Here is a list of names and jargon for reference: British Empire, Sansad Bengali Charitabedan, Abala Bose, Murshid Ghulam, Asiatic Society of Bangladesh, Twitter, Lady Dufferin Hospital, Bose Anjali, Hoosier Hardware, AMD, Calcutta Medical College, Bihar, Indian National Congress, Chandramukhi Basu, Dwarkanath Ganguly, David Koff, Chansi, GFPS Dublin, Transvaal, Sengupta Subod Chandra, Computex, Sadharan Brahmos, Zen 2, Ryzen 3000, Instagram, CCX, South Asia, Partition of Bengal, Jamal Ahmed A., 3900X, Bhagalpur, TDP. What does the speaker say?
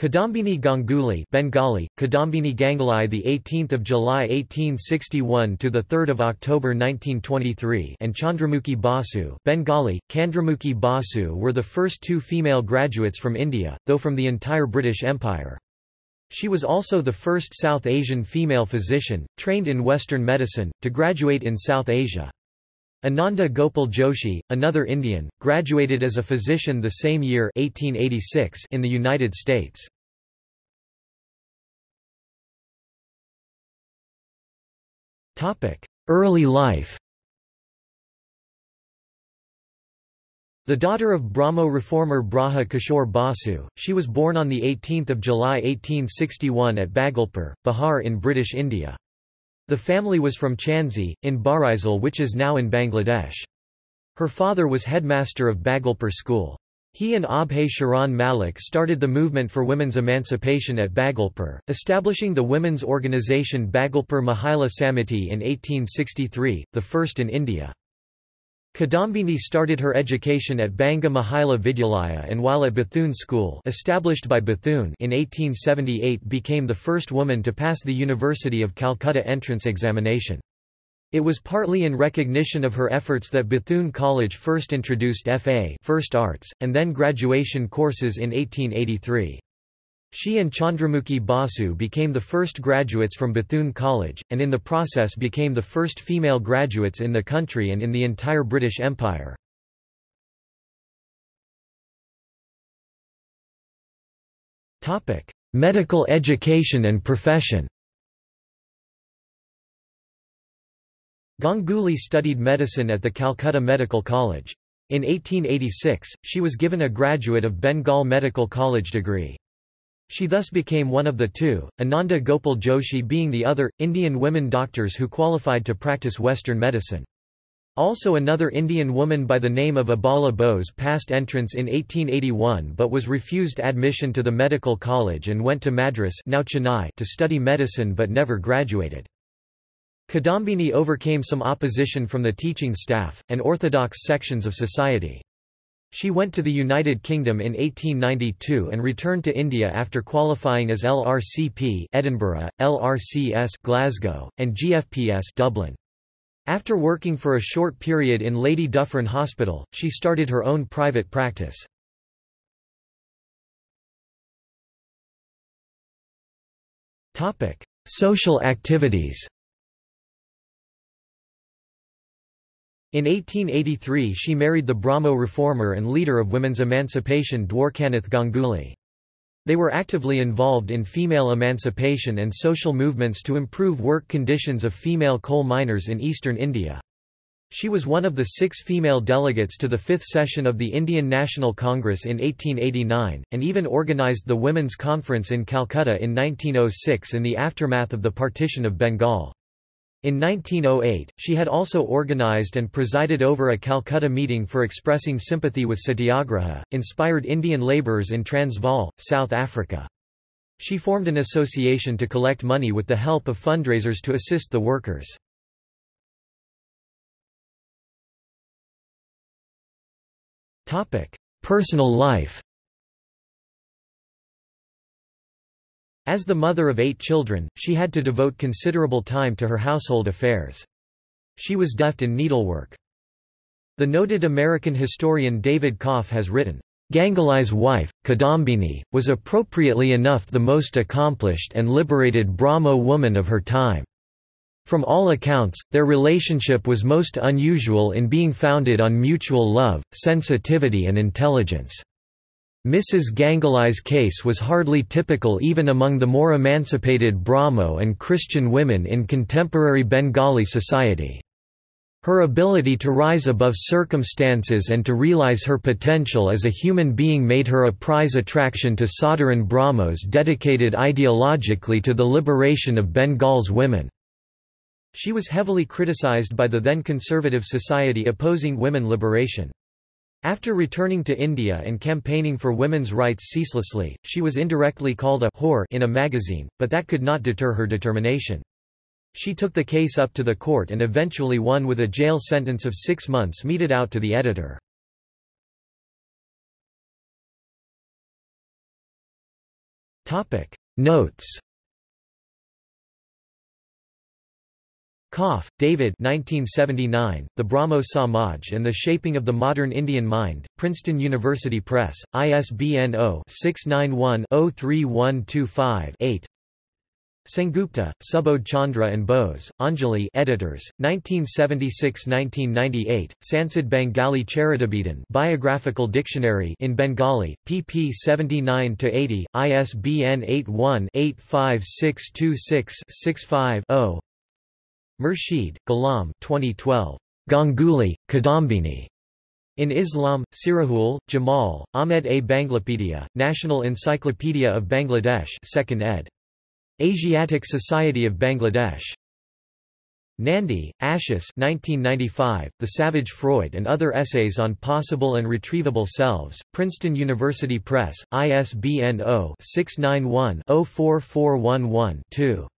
Kadambini Ganguly, Bengali Kadambini Ganguly, the 18th of July 1861 to the 3rd of October 1923, and Chandramukhi Basu, Bengali Chandramukhi Basu, were the first two female graduates from India, though from the entire British Empire. She was also the first South Asian female physician trained in Western medicine to graduate in South Asia. Anandi Gopal Joshi, another Indian, graduated as a physician the same year 1886 in the United States. Early life. The daughter of Brahmo reformer Braha Kishore Basu, she was born on 18 July 1861 at Bhagalpur, Bihar in British India. The family was from Chansi, in Barisal, which is now in Bangladesh. Her father was headmaster of Bhagalpur School. He and Abhay Sharan Malik started the movement for women's emancipation at Bhagalpur, establishing the women's organisation Bhagalpur Mahila Samiti in 1863, the first in India. Kadambini started her education at Banga Mahila Vidyalaya, and while at Bethune School, established by Bethune in 1878, became the first woman to pass the University of Calcutta entrance examination. It was partly in recognition of her efforts that Bethune College first introduced F.A. First Arts, and then graduation courses in 1883. She and Chandramukhi Basu became the first graduates from Bethune College, and in the process became the first female graduates in the country and in the entire British Empire. Medical education and profession. Ganguly studied medicine at the Calcutta Medical College. In 1886, she was given a graduate of Bengal Medical College degree. She thus became one of the two, Ananda Gopal Joshi being the other, Indian women doctors who qualified to practice Western medicine. Also another Indian woman by the name of Abala Bose passed entrance in 1881 but was refused admission to the medical college and went to Madras, now Chennai, to study medicine but never graduated. Kadambini overcame some opposition from the teaching staff, and orthodox sections of society. She went to the United Kingdom in 1892 and returned to India after qualifying as LRCP Edinburgh, LRCS Glasgow, and GFPS Dublin. After working for a short period in Lady Dufferin Hospital, she started her own private practice. Topic: Social activities. In 1883 she married the Brahmo reformer and leader of women's emancipation Dwarkanath Ganguly. They were actively involved in female emancipation and social movements to improve work conditions of female coal miners in eastern India. She was one of the 6 female delegates to the 5th session of the Indian National Congress in 1889, and even organised the Women's Conference in Calcutta in 1906 in the aftermath of the Partition of Bengal. In 1908, she had also organized and presided over a Calcutta meeting for expressing sympathy with Satyagraha, inspired Indian laborers in Transvaal, South Africa. She formed an association to collect money with the help of fundraisers to assist the workers. Personal life. As the mother of 8 children, she had to devote considerable time to her household affairs. She was deft in needlework. The noted American historian David Koff has written, "Ganguly's wife, Kadambini, was appropriately enough the most accomplished and liberated Brahmo woman of her time. From all accounts, their relationship was most unusual in being founded on mutual love, sensitivity and intelligence. Mrs. Ganguly's case was hardly typical even among the more emancipated Brahmo and Christian women in contemporary Bengali society. Her ability to rise above circumstances and to realize her potential as a human being made her a prize attraction to Sadharan Brahmos dedicated ideologically to the liberation of Bengal's women." She was heavily criticized by the then conservative society opposing women liberation. After returning to India and campaigning for women's rights ceaselessly, she was indirectly called a whore in a magazine, but that could not deter her determination. She took the case up to the court and eventually won with a jail sentence of 6 months meted out to the editor. Notes. Koff, David 1979, The Brahmo Samaj and the Shaping of the Modern Indian Mind, Princeton University Press, ISBN 0-691-03125-8. Sengupta, Subod Chandra and Bose Anjali, editors, 1976–1998, Sansad Bengali Charitabedan Biographical Dictionary in Bengali, pp 79–80, ISBN 81-85626-65-0. Murshid Ghulam, 2012. Ganguly, Kadambini. In Islam, Sirahul, Jamal, Ahmed A. Banglapedia, National Encyclopedia of Bangladesh, 2nd ed. Asiatic Society of Bangladesh. Nandi, Ashish 1995, The Savage Freud and Other Essays on Possible and Retrievable Selves, Princeton University Press, ISBN 0-691-04411-2.